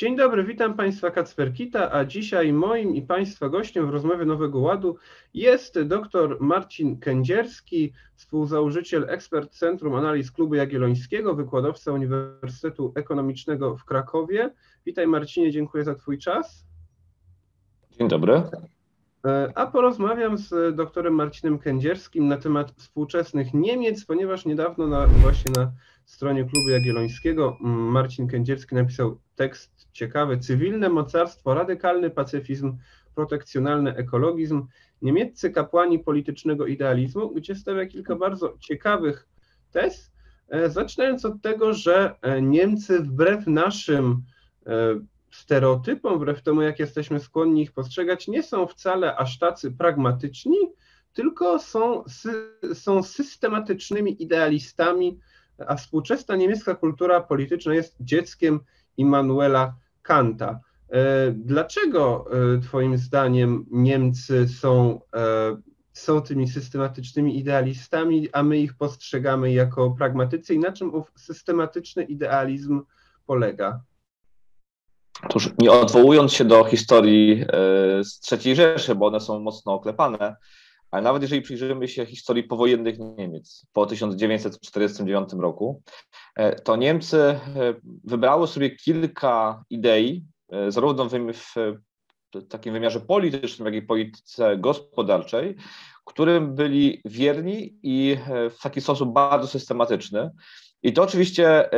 Dzień dobry, witam Państwa, Kacper Kita, a dzisiaj moim i Państwa gościem w rozmowie Nowego Ładu jest dr Marcin Kędzierski, współzałożyciel, ekspert Centrum Analiz Klubu Jagiellońskiego, wykładowca Uniwersytetu Ekonomicznego w Krakowie. Witaj Marcinie, dziękuję za Twój czas. Dzień dobry. A porozmawiam z doktorem Marcinem Kędzierskim na temat współczesnych Niemiec, ponieważ niedawno właśnie na stronie Klubu Jagiellońskiego Marcin Kędzierski napisał tekst ciekawy: Cywilne mocarstwo, radykalny pacyfizm, protekcjonalny ekologizm, niemieccy kapłani politycznego idealizmu, gdzie stawia kilka bardzo ciekawych tez, zaczynając od tego, że Niemcy wbrew naszym stereotypom, wbrew temu, jak jesteśmy skłonni ich postrzegać, nie są wcale aż tacy pragmatyczni, tylko są systematycznymi idealistami, a współczesna niemiecka kultura polityczna jest dzieckiem Immanuela Kanta. Dlaczego Twoim zdaniem Niemcy są tymi systematycznymi idealistami, a my ich postrzegamy jako pragmatycy, i na czym ów systematyczny idealizm polega? Otóż, nie odwołując się do historii z III Rzeszy, bo one są mocno oklepane, ale nawet jeżeli przyjrzymy się historii powojennych Niemiec po 1949 roku, to Niemcy wybrały sobie kilka idei, zarówno w takim wymiarze politycznym, jak i polityce gospodarczej, którym byli wierni i w taki sposób bardzo systematyczny. I to oczywiście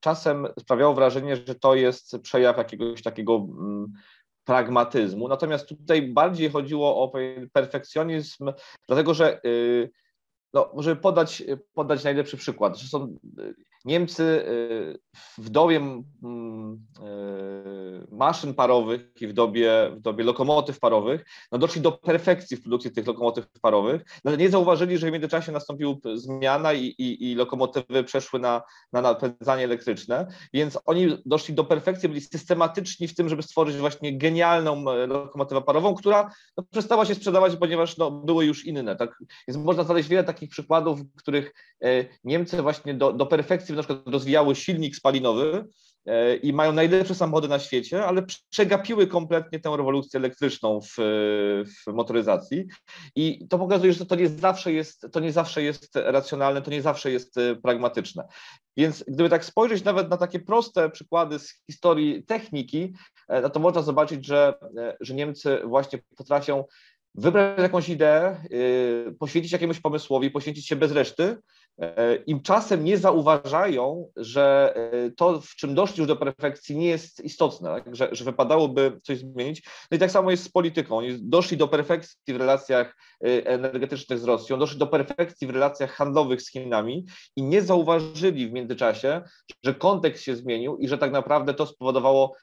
czasem sprawiało wrażenie, że to jest przejaw jakiegoś takiego pragmatyzmu. Natomiast tutaj bardziej chodziło o perfekcjonizm, dlatego że, no, żeby podać najlepszy przykład, że są Niemcy w dobie maszyn parowych i w dobie lokomotyw parowych, no, doszli do perfekcji w produkcji tych lokomotyw parowych, ale nie zauważyli, że w międzyczasie nastąpiła zmiana i lokomotywy przeszły na napędzanie elektryczne, więc oni doszli do perfekcji, byli systematyczni w tym, żeby stworzyć właśnie genialną lokomotywę parową, która no, przestała się sprzedawać, ponieważ no, były już inne. Tak? Więc można znaleźć wiele takich przykładów, w których Niemcy właśnie do perfekcji na przykład rozwijały silnik spalinowy, i mają najlepsze samochody na świecie, ale przegapiły kompletnie tę rewolucję elektryczną w motoryzacji. I to pokazuje, że to nie zawsze jest racjonalne, to nie zawsze jest pragmatyczne. Więc gdyby tak spojrzeć nawet na takie proste przykłady z historii techniki, no to można zobaczyć, że Niemcy właśnie potrafią wybrać jakąś ideę, poświęcić jakiemuś pomysłowi, poświęcić się bez reszty. Im czasem nie zauważają, że to, w czym doszli już do perfekcji, nie jest istotne, tak? Że wypadałoby coś zmienić. No i tak samo jest z polityką. Oni doszli do perfekcji w relacjach energetycznych z Rosją, doszli do perfekcji w relacjach handlowych z Chinami i nie zauważyli w międzyczasie, że kontekst się zmienił i że tak naprawdę to spowodowało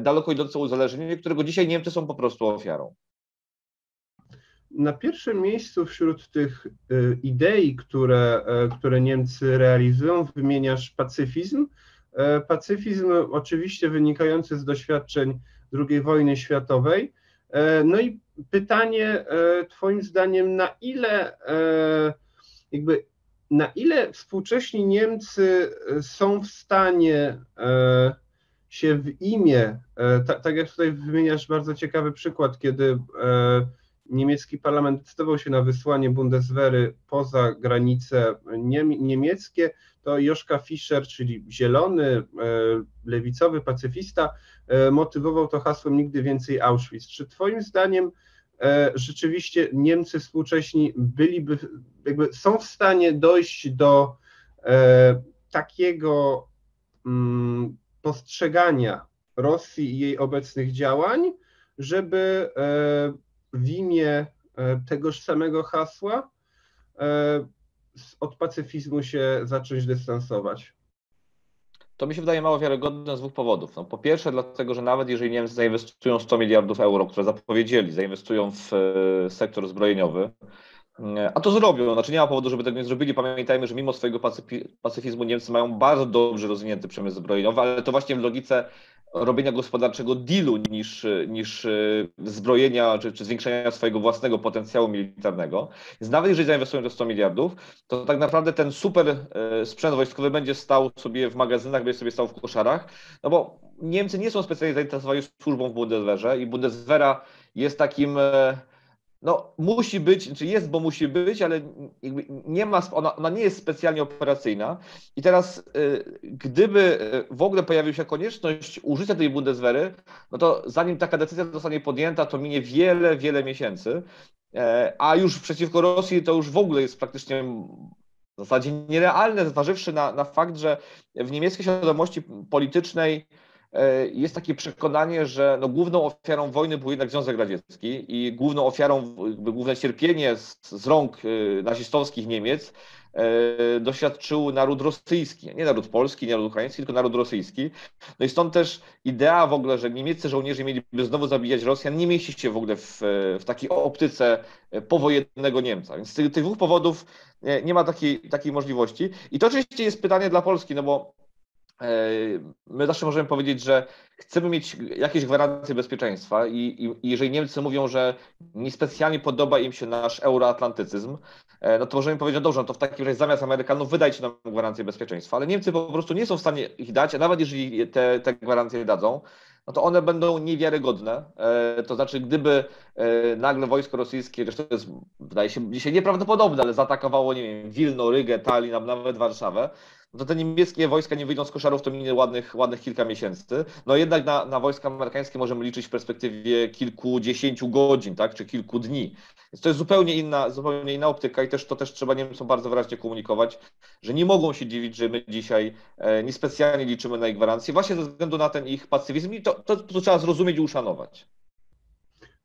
daleko idące uzależnienie, którego dzisiaj Niemcy są po prostu ofiarą. Na pierwszym miejscu wśród tych idei, które Niemcy realizują, wymieniasz pacyfizm. Pacyfizm oczywiście wynikający z doświadczeń II wojny światowej. No i pytanie Twoim zdaniem, na ile współcześni Niemcy są w stanie się w imię, tak jak tutaj wymieniasz bardzo ciekawy przykład, kiedy niemiecki parlament decydował się na wysłanie Bundeswehry poza granice niemieckie, to Joszka Fischer, czyli zielony, lewicowy pacyfista, motywował to hasłem nigdy więcej Auschwitz. Czy Twoim zdaniem rzeczywiście Niemcy współcześni są w stanie dojść do takiego postrzegania Rosji i jej obecnych działań, żeby w imię tegoż samego hasła od pacyfizmu się zacząć dystansować? To mi się wydaje mało wiarygodne z dwóch powodów. No, po pierwsze dlatego, że nawet jeżeli Niemcy zainwestują 100 miliardów euro, które zapowiedzieli, zainwestują w sektor zbrojeniowy, A to zrobią, znaczy nie ma powodu, żeby tego nie zrobili. Pamiętajmy, że mimo swojego pacyfizmu Niemcy mają bardzo dobrze rozwinięty przemysł zbrojeniowy, ale to właśnie w logice robienia gospodarczego dealu niż zbrojenia czy zwiększenia swojego własnego potencjału militarnego. Więc nawet jeżeli zainwestują te 100 miliardów, to tak naprawdę ten super sprzęt wojskowy będzie stał sobie w magazynach, będzie sobie stał w koszarach, no bo Niemcy nie są specjalnie zainteresowani służbą w Bundeswehrze i Bundeswehra jest takim... No musi być, czy jest, bo musi być, ale nie ma, ona nie jest specjalnie operacyjna i teraz gdyby w ogóle pojawiła się konieczność użycia tej Bundeswehry, no to zanim taka decyzja zostanie podjęta, to minie wiele, wiele miesięcy, a już przeciwko Rosji to już w ogóle jest praktycznie w zasadzie nierealne, zważywszy na fakt, że w niemieckiej świadomości politycznej jest takie przekonanie, że no główną ofiarą wojny był jednak Związek Radziecki i główną ofiarą, główne cierpienie z rąk nazistowskich Niemiec doświadczył naród rosyjski, nie naród polski, nie naród ukraiński, tylko naród rosyjski. No i stąd też idea w ogóle, że niemieccy żołnierze mieliby znowu zabijać Rosjan, nie mieści się w ogóle w takiej optyce powojennego Niemca. Więc z tych dwóch powodów nie ma takiej możliwości. I to oczywiście jest pytanie dla Polski, no bo my zawsze możemy powiedzieć, że chcemy mieć jakieś gwarancje bezpieczeństwa i jeżeli Niemcy mówią, że niespecjalnie podoba im się nasz euroatlantycyzm, no to możemy powiedzieć, no dobrze, no to w takim razie zamiast Amerykanów wydajcie nam gwarancje bezpieczeństwa, ale Niemcy po prostu nie są w stanie ich dać, a nawet jeżeli te gwarancje dadzą, no to one będą niewiarygodne. To znaczy, gdyby nagle wojsko rosyjskie, zresztą to jest, wydaje się dzisiaj nieprawdopodobne, ale zaatakowało, nie wiem, Wilno, Rygę, Tallin, a nawet Warszawę, no to te niemieckie wojska nie wyjdą z koszarów, to minie ładnych kilka miesięcy. No jednak na wojska amerykańskie możemy liczyć w perspektywie kilkudziesięciu godzin, tak, czy kilku dni. Więc to jest zupełnie inna optyka i to też trzeba Niemcom bardzo wyraźnie komunikować, że nie mogą się dziwić, że my dzisiaj niespecjalnie liczymy na ich gwarancję, właśnie ze względu na ten ich pacyfizm i to trzeba zrozumieć i uszanować.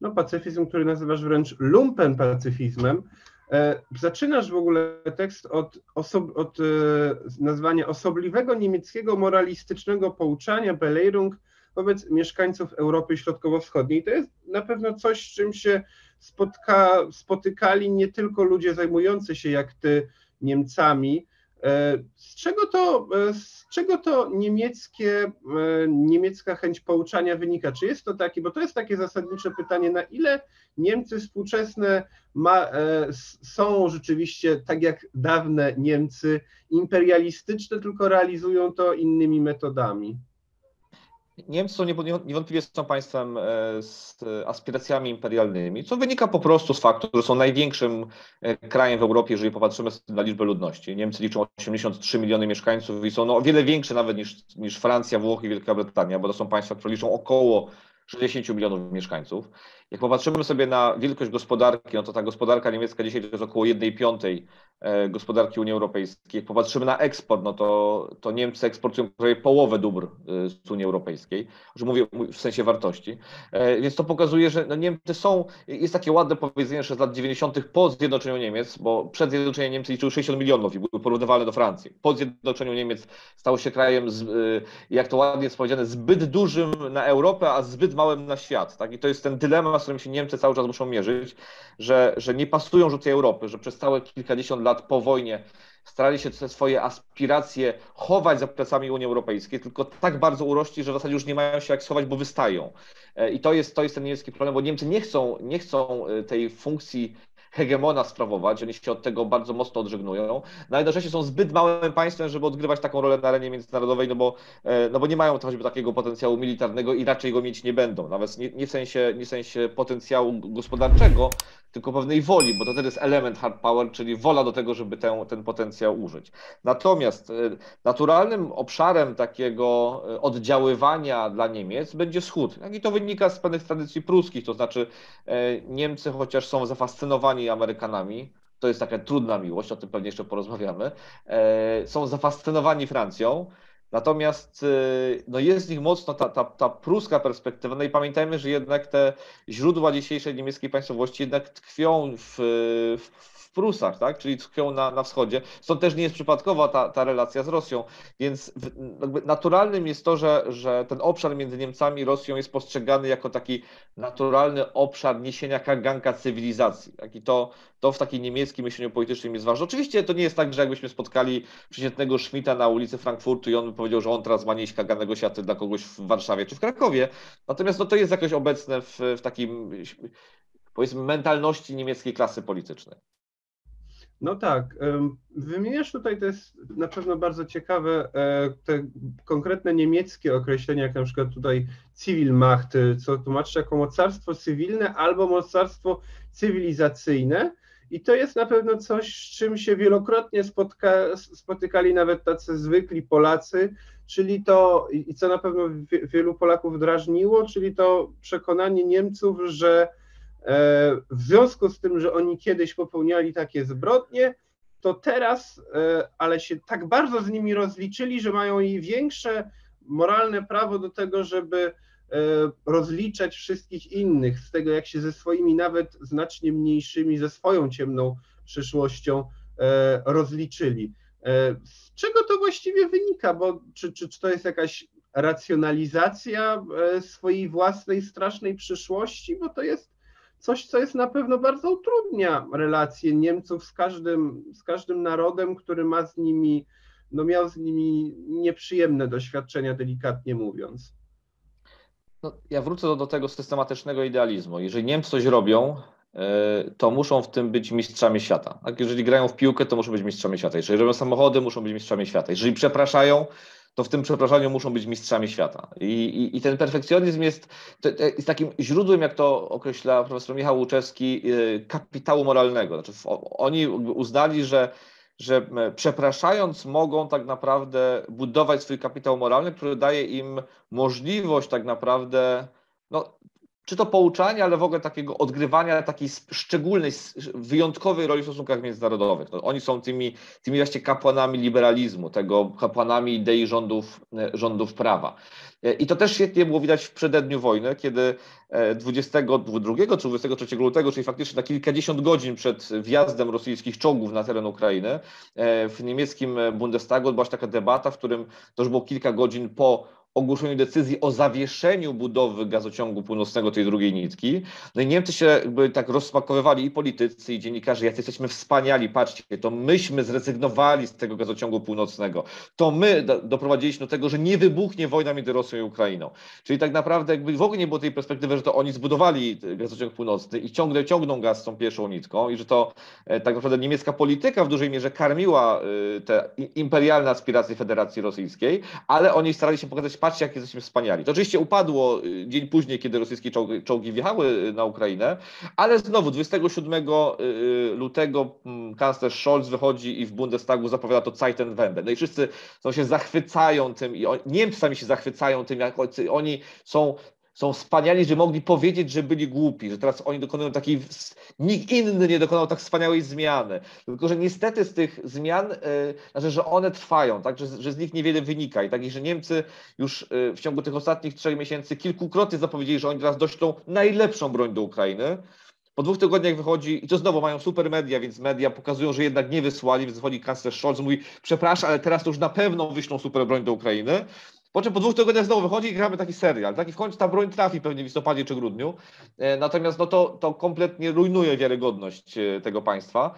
No pacyfizm, który nazywasz wręcz lumpen pacyfizmem. Zaczynasz w ogóle tekst od nazwania osobliwego niemieckiego moralistycznego pouczania Belehrung wobec mieszkańców Europy Środkowo-Wschodniej. To jest na pewno coś, z czym się spotykali nie tylko ludzie zajmujący się jak ty Niemcami. Z czego to niemiecka chęć pouczania wynika? Czy jest to taki, bo to jest takie zasadnicze pytanie, na ile Niemcy współczesne są rzeczywiście, tak jak dawne Niemcy, imperialistyczne, tylko realizują to innymi metodami? Niemcy są niewątpliwie są państwem z aspiracjami imperialnymi, co wynika po prostu z faktu, że są największym krajem w Europie, jeżeli popatrzymy na liczbę ludności. Niemcy liczą 83 miliony mieszkańców i są o wiele większe nawet niż Francja, Włochy i Wielka Brytania, bo to są państwa, które liczą około 60 milionów mieszkańców. Jak popatrzymy sobie na wielkość gospodarki, no to ta gospodarka niemiecka dzisiaj to jest około 1,5 gospodarki Unii Europejskiej. Jak popatrzymy na eksport, no to Niemcy eksportują prawie połowę dóbr z Unii Europejskiej, że mówię w sensie wartości. Więc to pokazuje, że no Niemcy są, jest takie ładne powiedzenie, że z lat 90. po zjednoczeniu Niemiec, bo przed zjednoczeniem Niemcy liczyły 60 milionów i były porównywalne do Francji. Po zjednoczeniu Niemiec stało się krajem, jak to ładnie jest powiedziane, zbyt dużym na Europę, a zbyt małym na świat. Tak? I to jest ten dylemat, z którym się Niemcy cały czas muszą mierzyć, że nie pasują do tej Europy, że przez całe kilkadziesiąt lat po wojnie starali się te swoje aspiracje chować za plecami Unii Europejskiej, tylko tak bardzo urośli, że w zasadzie już nie mają się jak schować, bo wystają. I to jest ten niemiecki problem, bo Niemcy nie chcą tej funkcji hegemona sprawować, oni się od tego bardzo mocno odżegnują, no jednocześnie są zbyt małym państwem, żeby odgrywać taką rolę na arenie międzynarodowej, no bo nie mają choćby takiego potencjału militarnego i raczej go mieć nie będą, nawet nie w sensie potencjału gospodarczego, tylko pewnej woli, bo to też jest element hard power, czyli wola do tego, żeby ten potencjał użyć. Natomiast naturalnym obszarem takiego oddziaływania dla Niemiec będzie Wschód. I to wynika z pewnych tradycji pruskich, to znaczy Niemcy, chociaż są zafascynowani Amerykanami, to jest taka trudna miłość, o tym pewnie jeszcze porozmawiamy, są zafascynowani Francją, natomiast no jest z nich mocno ta pruska perspektywa, no i pamiętajmy, że jednak te źródła dzisiejszej niemieckiej państwowości jednak tkwią w w Prusach, tak? Czyli tkwią na wschodzie. Stąd też nie jest przypadkowa ta relacja z Rosją. Więc jakby naturalnym jest to, że ten obszar między Niemcami i Rosją jest postrzegany jako taki naturalny obszar niesienia kaganka cywilizacji. Tak? I to w takim niemieckim myśleniu politycznym jest ważne. Oczywiście to nie jest tak, że jakbyśmy spotkali przeciętnego Schmidta na ulicy Frankfurtu i on by powiedział, że on teraz ma nieść kaganego siaty dla kogoś w Warszawie czy w Krakowie. Natomiast no, to jest jakoś obecne w takim, powiedzmy, mentalności niemieckiej klasy politycznej. No tak, wymieniasz tutaj, to jest na pewno bardzo ciekawe, te konkretne niemieckie określenia, jak na przykład tutaj Zivilmacht, co tłumaczy jako mocarstwo cywilne albo mocarstwo cywilizacyjne. I to jest na pewno coś, z czym się wielokrotnie spotykali nawet tacy zwykli Polacy, czyli to, i co na pewno wielu Polaków drażniło, czyli to przekonanie Niemców, że w związku z tym, że oni kiedyś popełniali takie zbrodnie, to teraz, ale się tak bardzo z nimi rozliczyli, że mają i większe moralne prawo do tego, żeby rozliczać wszystkich innych z tego, jak się ze swoimi nawet znacznie mniejszymi, ze swoją ciemną przyszłością rozliczyli. Z czego to właściwie wynika? Bo czy to jest jakaś racjonalizacja swojej własnej strasznej przyszłości? Bo to jest coś, co jest na pewno bardzo utrudnia relacje Niemców z każdym narodem, który ma z nimi, no miał z nimi nieprzyjemne doświadczenia, delikatnie mówiąc. No, ja wrócę do tego systematycznego idealizmu. Jeżeli Niemcy coś robią, to muszą w tym być mistrzami świata. Tak? Jeżeli grają w piłkę, to muszą być mistrzami świata. Jeżeli robią samochody, muszą być mistrzami świata. Jeżeli przepraszają, to w tym przepraszaniu muszą być mistrzami świata. I ten perfekcjonizm jest takim źródłem, jak to określa profesor Michał Łuczewski, kapitału moralnego. Znaczy, oni uznali, że przepraszając mogą tak naprawdę budować swój kapitał moralny, który daje im możliwość tak naprawdę, no, czy to pouczania, ale w ogóle takiego odgrywania takiej szczególnej, wyjątkowej roli w stosunkach międzynarodowych. No, oni są tymi właśnie kapłanami liberalizmu, kapłanami idei rządów prawa. I to też świetnie było widać w przededniu wojny, kiedy 22 czy 23 lutego, czyli faktycznie na kilkadziesiąt godzin przed wjazdem rosyjskich czołgów na teren Ukrainy, w niemieckim Bundestagu odbyła się taka debata, w którym to już było kilka godzin po ogłoszeniu decyzji o zawieszeniu budowy gazociągu północnego, tej drugiej nitki. No i Niemcy się jakby tak rozsmakowywali, i politycy, i dziennikarze, jacy jesteśmy wspaniali, patrzcie, to myśmy zrezygnowali z tego gazociągu północnego. To my doprowadziliśmy do tego, że nie wybuchnie wojna między Rosją i Ukrainą. Czyli tak naprawdę jakby w ogóle nie było tej perspektywy, że to oni zbudowali gazociąg północny i ciągną gaz z tą pierwszą nitką i że to tak naprawdę niemiecka polityka w dużej mierze karmiła te imperialne aspiracje Federacji Rosyjskiej, ale oni starali się pokazać, patrzcie, jak jesteśmy wspaniali. To oczywiście upadło dzień później, kiedy rosyjskie czołgi wjechały na Ukrainę, ale znowu 27 lutego kanclerz Scholz wychodzi i w Bundestagu zapowiada to Zeitenwende. No i wszyscy się zachwycają tym, i Niemcy sami się zachwycają tym, jak oni są wspaniali, że mogli powiedzieć, że byli głupi, że teraz oni dokonują takiej, nikt inny nie dokonał tak wspaniałej zmiany. Tylko że niestety z tych zmian, znaczy, że one trwają, tak, że z nich niewiele wynika. I tak, że Niemcy już w ciągu tych ostatnich 3 miesięcy kilkukrotnie zapowiedzieli, że oni teraz doślą najlepszą broń do Ukrainy. Po 2 tygodniach wychodzi, i to znowu mają super media, więc media pokazują, że jednak nie wysłali, więc wychodzi kanclerz Scholz, mówi, przepraszam, ale teraz to już na pewno wyślą super broń do Ukrainy. Po czym po 2 tygodniach znowu wychodzi i gramy taki serial. Tak? I w końcu ta broń trafi pewnie w listopadzie czy grudniu. Natomiast no to kompletnie rujnuje wiarygodność tego państwa.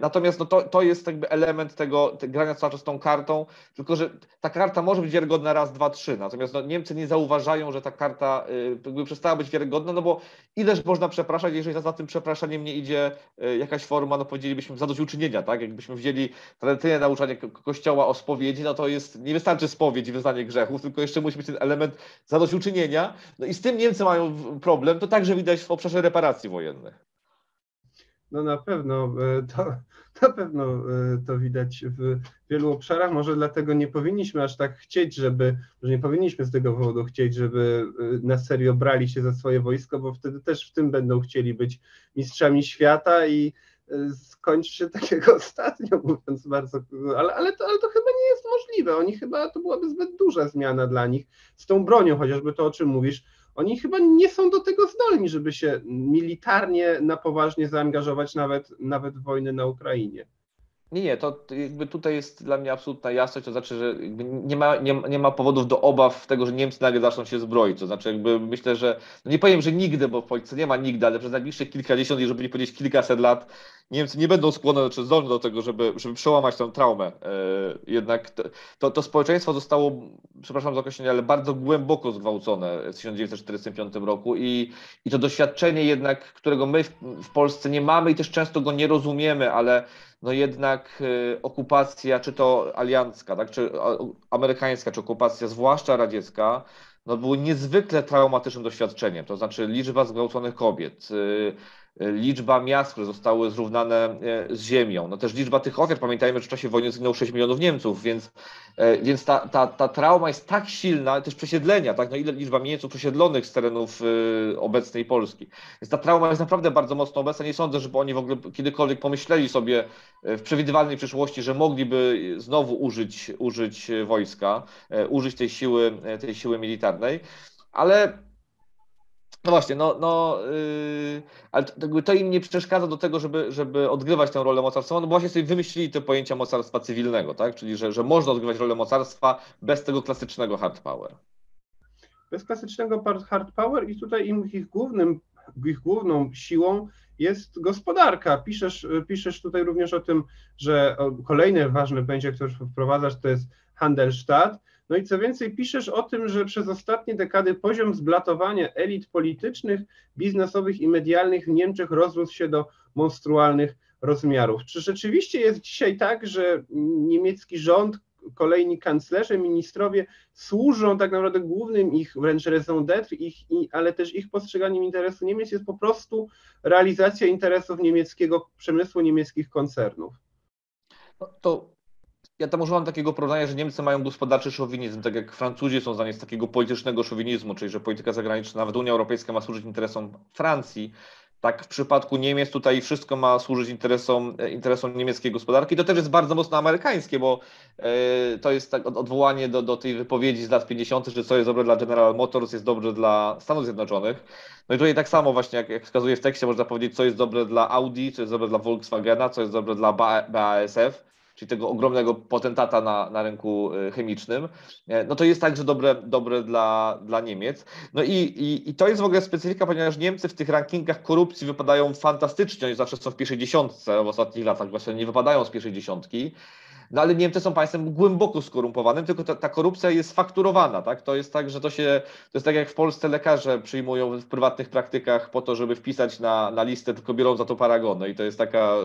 Natomiast no to jest jakby element tego grania cały czas tą kartą, tylko że ta karta może być wiarygodna raz, dwa, trzy. Natomiast no, Niemcy nie zauważają, że ta karta jakby przestała być wiarygodna, no bo ileż można przepraszać, jeżeli za tym przepraszaniem nie idzie jakaś forma, no powiedzielibyśmy, zadośćuczynienia, tak? Jakbyśmy wzięli tradycyjne nauczanie Kościoła o spowiedzi, no to jest, nie wystarczy spowiedź i wyznanie grzechu, tylko jeszcze musi być ten element zadośćuczynienia. No i z tym Niemcy mają problem. To także widać w obszarze reparacji wojennych. No na pewno to widać w wielu obszarach. Może dlatego nie powinniśmy aż tak chcieć, że nie powinniśmy z tego powodu chcieć, żeby na serio brali się za swoje wojsko, bo wtedy też w tym będą chcieli być mistrzami świata i skończy się tak jak ostatnio, mówiąc bardzo, ale to chyba nie jest możliwe. Oni chyba, to byłaby zbyt duża zmiana dla nich z tą bronią, chociażby to, o czym mówisz, oni chyba nie są do tego zdolni, żeby się militarnie na poważnie zaangażować nawet w wojnę na Ukrainie. Nie, to jakby tutaj jest dla mnie absolutna jasność, to znaczy, że nie ma powodów do obaw tego, że Niemcy nagle zaczną się zbroić, to znaczy jakby myślę, że, no nie powiem, że nigdy, bo w Polsce nie ma nigdy, ale przez najbliższych kilkadziesiąt, jeżeli nie powiedzieć kilkaset lat, Niemcy nie będą skłonne, czy zdolne do tego, żeby przełamać tę traumę. Jednak to społeczeństwo zostało, przepraszam za określenie, ale bardzo głęboko zgwałcone w 1945 roku i to doświadczenie jednak, którego my w Polsce nie mamy i też często go nie rozumiemy, ale no jednak okupacja, czy to aliancka, tak, czy amerykańska, czy okupacja, zwłaszcza radziecka, no było niezwykle traumatycznym doświadczeniem, to znaczy liczba zgwałconych kobiet, liczba miast, które zostały zrównane z ziemią, no też liczba tych ofiar, pamiętajmy, że w czasie wojny zginęło 6 milionów Niemców, więc ta trauma jest tak silna, też przesiedlenia, tak, no ile liczba Niemców przesiedlonych z terenów obecnej Polski, więc ta trauma jest naprawdę bardzo mocno obecna, nie sądzę, żeby oni w ogóle kiedykolwiek pomyśleli sobie w przewidywalnej przyszłości, że mogliby znowu użyć wojska, użyć tej siły militarnej, ale no właśnie, ale to im nie przeszkadza do tego, żeby odgrywać tę rolę mocarstwa, no bo właśnie sobie wymyślili te pojęcia mocarstwa cywilnego, tak? Czyli, że można odgrywać rolę mocarstwa bez tego klasycznego hard power. Bez klasycznego hard power i tutaj ich główną siłą jest gospodarka. Piszesz tutaj również o tym, że kolejne ważne pojęcie, które wprowadzasz, to jest Handelsstaat. No i co więcej, piszesz o tym, że przez ostatnie dekady poziom zblatowania elit politycznych, biznesowych i medialnych w Niemczech rozrósł się do monstrualnych rozmiarów. Czy rzeczywiście jest dzisiaj tak, że niemiecki rząd, kolejni kanclerze, ministrowie służą tak naprawdę głównym ich wręcz raison d'être, ale też ich postrzeganiem interesu Niemiec jest po prostu realizacja interesów niemieckiego przemysłu, niemieckich koncernów? Ja tam używam takiego porównania, że Niemcy mają gospodarczy szowinizm, tak jak Francuzi są zdani z takiego politycznego szowinizmu, czyli że polityka zagraniczna, nawet Unia Europejska ma służyć interesom Francji, tak w przypadku Niemiec tutaj wszystko ma służyć interesom niemieckiej gospodarki. To też jest bardzo mocno amerykańskie, bo to jest tak odwołanie do tej wypowiedzi z lat 50., że co jest dobre dla General Motors jest dobre dla Stanów Zjednoczonych. No i tutaj tak samo właśnie, jak wskazuje w tekście, można powiedzieć, co jest dobre dla Audi, co jest dobre dla Volkswagena, co jest dobre dla BASF. Czyli tego ogromnego potentata na rynku chemicznym, no to jest także dobre dla Niemiec. No i to jest w ogóle specyfika, ponieważ Niemcy w tych rankingach korupcji wypadają fantastycznie, oni zawsze są w pierwszej dziesiątce, w ostatnich latach właśnie nie wypadają z pierwszej dziesiątki, no ale Niemcy są państwem głęboko skorumpowanym, tylko ta korupcja jest fakturowana, tak? To jest tak, że to jest tak jak w Polsce lekarze przyjmują w prywatnych praktykach po to, żeby wpisać na listę, tylko biorą za to paragony i to jest taka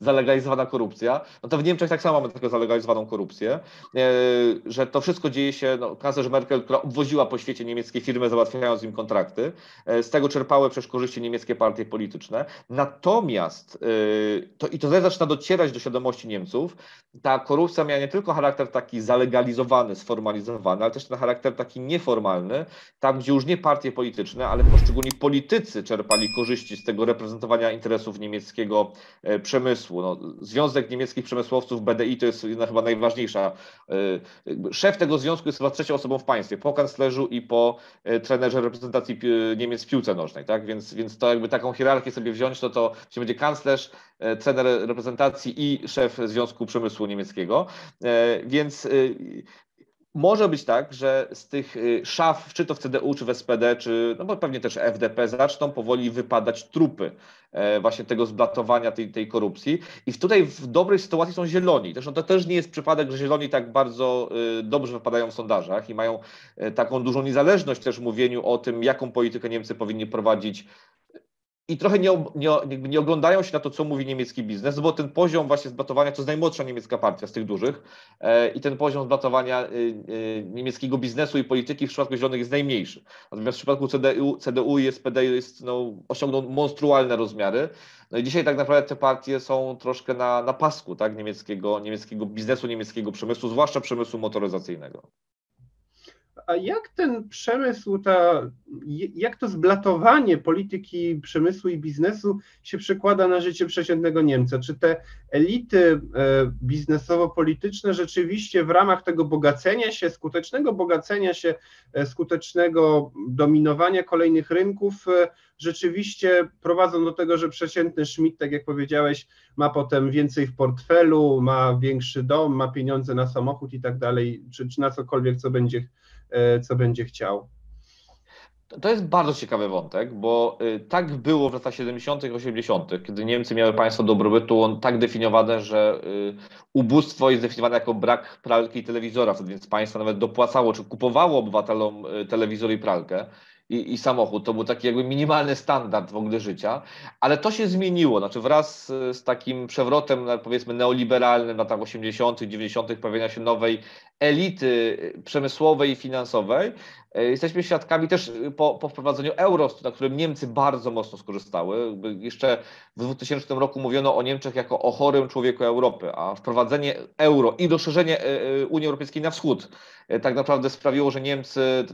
zalegalizowana korupcja. No to w Niemczech tak samo mamy taką zalegalizowaną korupcję, że to wszystko dzieje się, no, kanclerz Merkel, która obwoziła po świecie niemieckie firmy, załatwiając im kontrakty, z tego czerpały przecież korzyści niemieckie partie polityczne. Natomiast, to też zaczyna docierać do świadomości Niemców, ta korupcja miała nie tylko charakter taki zalegalizowany, sformalizowany, ale też ten charakter taki nieformalny, tam gdzie już nie partie polityczne, ale poszczególni politycy czerpali korzyści z tego reprezentowania interesów niemieckiego przemysłu. No, Związek Niemieckich Przemysłowców, BDI, to jest jedna chyba najważniejsza. Szef tego związku jest chyba trzecią osobą w państwie, po kanclerzu i po trenerze reprezentacji Niemiec w piłce nożnej, tak? Więc to jakby taką hierarchię sobie wziąć, to się będzie kanclerz, trener reprezentacji i szef Związku Przemysłu Niemieckiego, więc może być tak, że z tych szaf, czy to w CDU, czy w SPD, czy no bo pewnie też FDP, zaczną powoli wypadać trupy właśnie tego zblatowania, tej korupcji. I tutaj w dobrej sytuacji są Zieloni. Zresztą to też nie jest przypadek, że Zieloni tak bardzo dobrze wypadają w sondażach i mają taką dużą niezależność też w mówieniu o tym, jaką politykę Niemcy powinni prowadzić. I trochę nie oglądają się na to, co mówi niemiecki biznes, bo ten poziom właśnie zblatowania, to jest najmłodsza niemiecka partia z tych dużych i ten poziom zblatowania niemieckiego biznesu i polityki w przypadku Zielonych jest najmniejszy. Natomiast w przypadku CDU i SPD osiągnął monstrualne rozmiary. No i dzisiaj tak naprawdę te partie są troszkę na pasku, tak, niemieckiego biznesu, niemieckiego przemysłu, zwłaszcza przemysłu motoryzacyjnego. A jak ten przemysł, jak to zblatowanie polityki przemysłu i biznesu się przekłada na życie przeciętnego Niemca? Czy te elity biznesowo-polityczne rzeczywiście w ramach tego bogacenia się, skutecznego dominowania kolejnych rynków rzeczywiście prowadzą do tego, że przeciętny Schmidt, tak jak powiedziałeś, ma potem więcej w portfelu, ma większy dom, ma pieniądze na samochód i tak dalej, czy na cokolwiek, co będzie chciał? To jest bardzo ciekawy wątek, bo tak było w latach 70., 80., kiedy Niemcy miały państwo dobrobytu, on tak definiowane, że ubóstwo jest definiowane jako brak pralki i telewizora, więc państwo nawet dopłacało, czy kupowało obywatelom telewizor i pralkę. I samochód. To był taki jakby minimalny standard w ogóle życia, ale to się zmieniło. Znaczy wraz z takim przewrotem, powiedzmy, neoliberalnym w latach 80., 90., pojawienia się nowej elity przemysłowej i finansowej, jesteśmy świadkami też po wprowadzeniu euro, na którym Niemcy bardzo mocno skorzystały. Jeszcze w 2000 roku mówiono o Niemczech jako o chorym człowieku Europy, a wprowadzenie euro i rozszerzenie Unii Europejskiej na wschód tak naprawdę sprawiło, że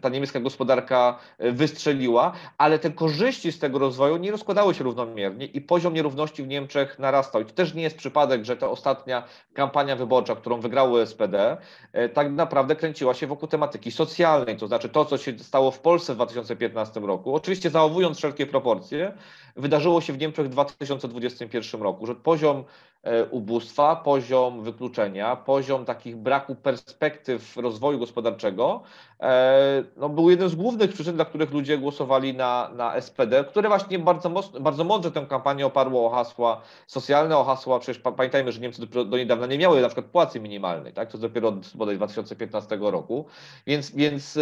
ta niemiecka gospodarka wystrzeliła, ale te korzyści z tego rozwoju nie rozkładały się równomiernie i poziom nierówności w Niemczech narastał. I to też nie jest przypadek, że ta ostatnia kampania wyborcza, którą wygrało SPD, tak naprawdę kręciła się wokół tematyki socjalnej, to znaczy to, co się stało w Polsce w 2015 roku, oczywiście zachowując wszelkie proporcje, wydarzyło się w Niemczech w 2021 roku, że poziom ubóstwa, poziom wykluczenia, poziom takich braku perspektyw rozwoju gospodarczego był jednym z głównych przyczyn, dla których ludzie głosowali na SPD, które właśnie bardzo mądrze tę kampanię oparło o hasła socjalne, o hasła, przecież pamiętajmy, że Niemcy do niedawna nie miały na przykład płacy minimalnej, tak? To dopiero od bodaj 2015 roku, więc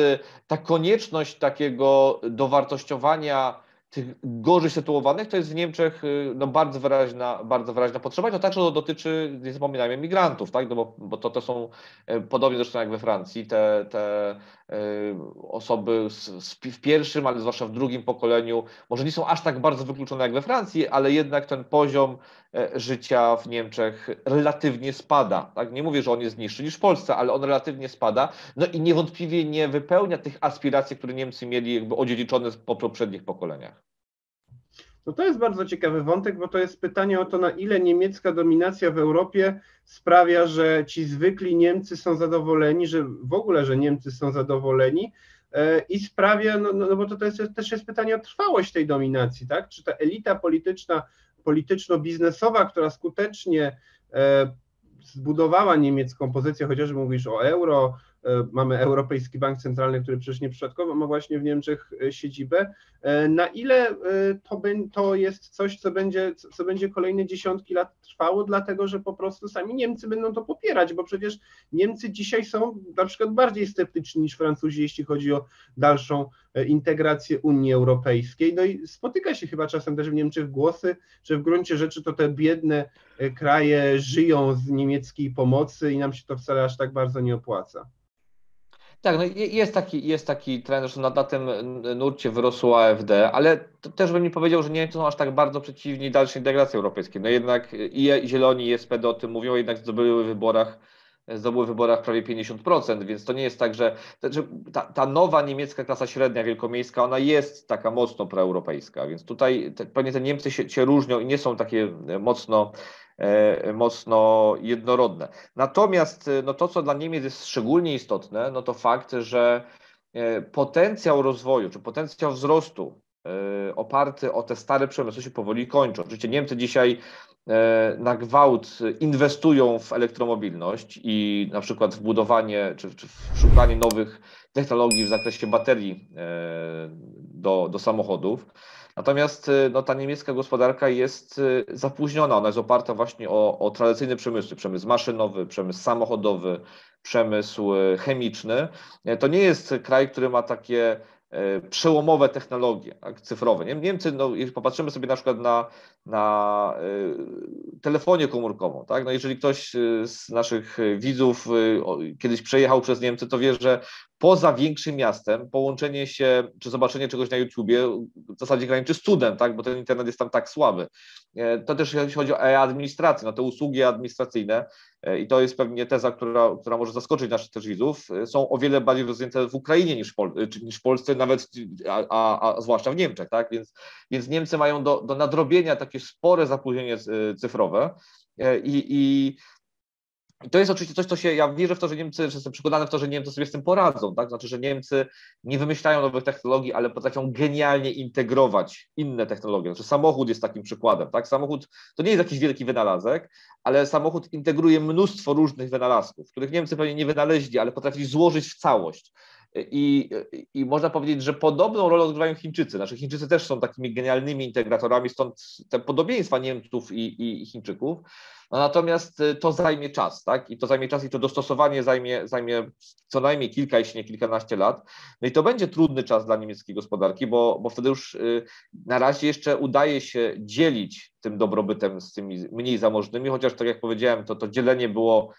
ta konieczność takiego dowartościowania tych gorzej sytuowanych, to jest w Niemczech bardzo wyraźna potrzeba i to także dotyczy, nie zapominajmy, migrantów, tak? No bo to są, podobnie zresztą jak we Francji, te osoby w pierwszym, ale zwłaszcza w drugim pokoleniu, może nie są aż tak bardzo wykluczone jak we Francji, ale jednak ten poziom życia w Niemczech relatywnie spada. Tak? Nie mówię, że on jest niższy niż w Polsce, ale on relatywnie spada. No i niewątpliwie nie wypełnia tych aspiracji, które Niemcy mieli jakby odziedziczone po poprzednich pokoleniach. No to jest bardzo ciekawy wątek, bo to jest pytanie o to, na ile niemiecka dominacja w Europie sprawia, że ci zwykli Niemcy są zadowoleni, że w ogóle, że Niemcy są zadowoleni i sprawia, no bo to jest, też jest pytanie o trwałość tej dominacji, tak? Czy ta elita polityczno-biznesowa, która skutecznie zbudowała niemiecką pozycję, chociażby mówisz o euro, mamy Europejski Bank Centralny, który przecież nieprzypadkowo ma właśnie w Niemczech siedzibę, na ile to jest coś, co będzie kolejne dziesiątki lat trwało, dlatego że po prostu sami Niemcy będą to popierać, bo przecież Niemcy dzisiaj są na przykład bardziej sceptyczni niż Francuzi, jeśli chodzi o dalszą integrację Unii Europejskiej. No i spotyka się chyba czasem też w Niemczech głosy, że w gruncie rzeczy to te biedne kraje żyją z niemieckiej pomocy i nam się to wcale aż tak bardzo nie opłaca. Tak, no jest taki trend, zresztą na tym nurcie wyrosło AfD, ale też bym nie powiedział, że Niemcy są aż tak bardzo przeciwni dalszej integracji europejskiej. No jednak i Zieloni, i SPD o tym mówią, jednak zdobyły w wyborach prawie 50%, więc to nie jest tak, że ta nowa niemiecka klasa średnia wielkomiejska, ona jest taka mocno proeuropejska, więc tutaj pewnie te Niemcy się różnią i nie są takie mocno jednorodne. Natomiast to, co dla Niemiec jest szczególnie istotne, to fakt, że potencjał rozwoju, czy potencjał wzrostu oparty o te stare przemysły się powoli kończą. Oczywiście Niemcy dzisiaj na gwałt inwestują w elektromobilność i na przykład w budowanie czy w szukanie nowych technologii w zakresie baterii do samochodów. Natomiast ta niemiecka gospodarka jest zapóźniona, ona jest oparta właśnie o tradycyjny przemysł, przemysł maszynowy, przemysł samochodowy, przemysł chemiczny. To nie jest kraj, który ma takie przełomowe technologie, tak, cyfrowe. Niemcy, jeśli popatrzymy sobie na przykład na telefonię komórkową, tak? Jeżeli ktoś z naszych widzów kiedyś przejechał przez Niemcy, to wie, że poza większym miastem, połączenie się czy zobaczenie czegoś na YouTubie w zasadzie graniczy z cudem, tak? Bo ten internet jest tam tak słaby. To też jeśli chodzi o e-administrację, no te usługi administracyjne, i to jest pewnie teza, która może zaskoczyć naszych też widzów, są o wiele bardziej rozwinięte w Ukrainie niż w Polsce, nawet, a zwłaszcza w Niemczech, tak? Więc Niemcy mają do nadrobienia takie spore zapóźnienie cyfrowe i to jest oczywiście coś, co się, ja wierzę w to, że Niemcy, jestem przekonany w to, że Niemcy sobie z tym poradzą, tak? Znaczy, że Niemcy nie wymyślają nowych technologii, ale potrafią genialnie integrować inne technologie. Znaczy, samochód jest takim przykładem, tak? Samochód to nie jest jakiś wielki wynalazek, ale samochód integruje mnóstwo różnych wynalazków, których Niemcy pewnie nie wynaleźli, ale potrafili złożyć w całość. I można powiedzieć, że podobną rolę odgrywają Chińczycy. Znaczy Chińczycy też są takimi genialnymi integratorami, stąd te podobieństwa Niemców i Chińczyków. No, natomiast to zajmie czas, tak? I to zajmie czas, i to dostosowanie zajmie co najmniej kilka, jeśli nie kilkanaście lat. No i to będzie trudny czas dla niemieckiej gospodarki, bo wtedy już na razie jeszcze udaje się dzielić tym dobrobytem z tymi mniej zamożnymi, chociaż tak jak powiedziałem, to dzielenie było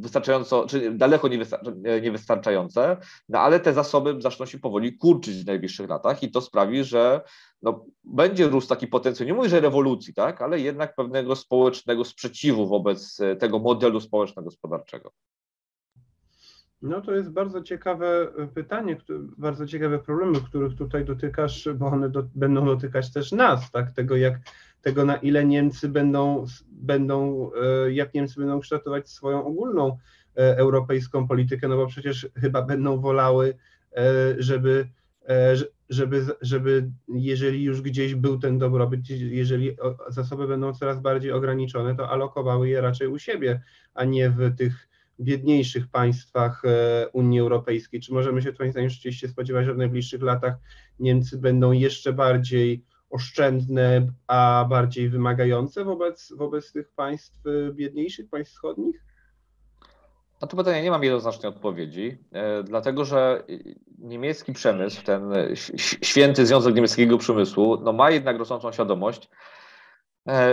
wystarczająco, czy daleko niewystarczające, no ale te zasoby zaczną się powoli kurczyć w najbliższych latach i to sprawi, że no, będzie rósł taki potencjał, nie mówię, że rewolucji, tak, ale jednak pewnego społecznego sprzeciwu wobec tego modelu społeczno-gospodarczego. No to jest bardzo ciekawe pytanie, bardzo ciekawe problemy, których tutaj dotykasz, bo one będą dotykać też nas, tak, tego na ile Niemcy będą kształtować swoją ogólną europejską politykę, no bo przecież chyba będą wolały, żeby jeżeli już gdzieś był ten dobrobyt, jeżeli zasoby będą coraz bardziej ograniczone, to alokowały je raczej u siebie, a nie w tych biedniejszych państwach Unii Europejskiej. Czy możemy się twoim zdaniem rzeczywiście spodziewać, że w najbliższych latach Niemcy będą jeszcze bardziej oszczędne, a bardziej wymagające wobec tych państw biedniejszych, państw wschodnich? Na to pytanie nie mam jednoznacznej odpowiedzi, dlatego że niemiecki przemysł, ten święty Związek Niemieckiego Przemysłu, no ma jednak rosnącą świadomość,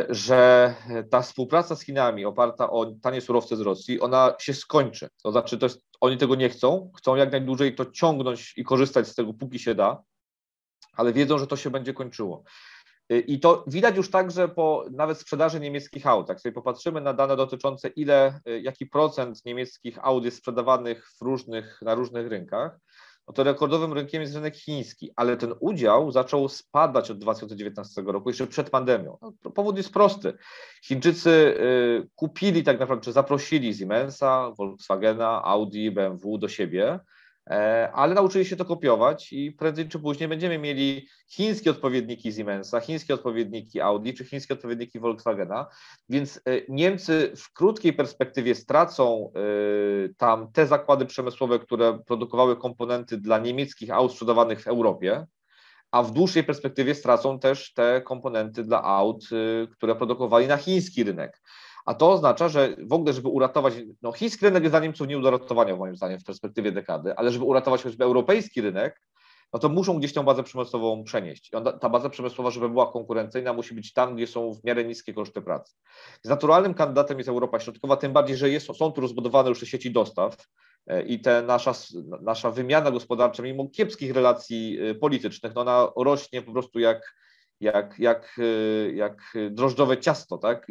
że ta współpraca z Chinami oparta o tanie surowce z Rosji, ona się skończy. To znaczy, oni tego nie chcą jak najdłużej to ciągnąć i korzystać z tego, póki się da, ale wiedzą, że to się będzie kończyło. I to widać już także po nawet sprzedaży niemieckich aut. Jak sobie popatrzymy na dane dotyczące jaki procent niemieckich aut jest sprzedawanych na różnych rynkach, no to rekordowym rynkiem jest rynek chiński, ale ten udział zaczął spadać od 2019 roku, jeszcze przed pandemią. No, powód jest prosty. Chińczycy kupili tak naprawdę, czy zaprosili Siemensa, Volkswagena, Audi, BMW do siebie, ale nauczyli się to kopiować i prędzej czy później będziemy mieli chińskie odpowiedniki Siemensa, chińskie odpowiedniki Audi czy chińskie odpowiedniki Volkswagena, więc Niemcy w krótkiej perspektywie stracą tam te zakłady przemysłowe, które produkowały komponenty dla niemieckich aut sprzedawanych w Europie, a w dłuższej perspektywie stracą też te komponenty dla aut, które produkowali na chiński rynek. A to oznacza, że w ogóle, żeby uratować, no chiński rynek jest dla Niemców nie do ratowania moim zdaniem w perspektywie dekady, ale żeby uratować choćby europejski rynek, no to muszą gdzieś tą bazę przemysłową przenieść. Ta baza przemysłowa, żeby była konkurencyjna, musi być tam, gdzie są w miarę niskie koszty pracy. Z naturalnym kandydatem jest Europa Środkowa, tym bardziej, że są tu rozbudowane już te sieci dostaw i nasza wymiana gospodarcza, mimo kiepskich relacji politycznych, no ona rośnie po prostu jak drożdżowe ciasto, tak?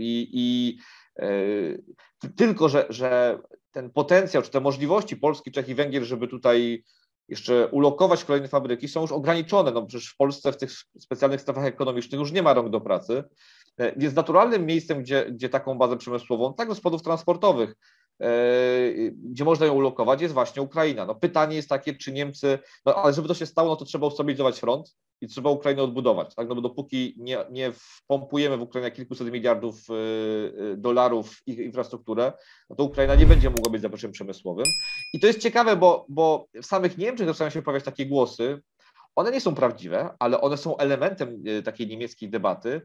Tylko, że ten potencjał, czy te możliwości Polski, Czech i Węgier, żeby tutaj jeszcze ulokować kolejne fabryki, są już ograniczone. No przecież w Polsce w tych specjalnych strefach ekonomicznych już nie ma rąk do pracy. Więc naturalnym miejscem, gdzie taką bazę przemysłową, tak do spodów transportowych, gdzie można ją ulokować, jest właśnie Ukraina. No pytanie jest takie, czy Niemcy, no ale żeby to się stało, no to trzeba ustabilizować front i trzeba Ukrainę odbudować, tak? No bo dopóki nie wpompujemy w Ukrainę kilkuset miliardów dolarów w ich infrastrukturę, no to Ukraina nie będzie mogła być zapleczem przemysłowym. I to jest ciekawe, bo w samych Niemczech zaczynają się pojawiać takie głosy, one nie są prawdziwe, ale one są elementem takiej niemieckiej debaty,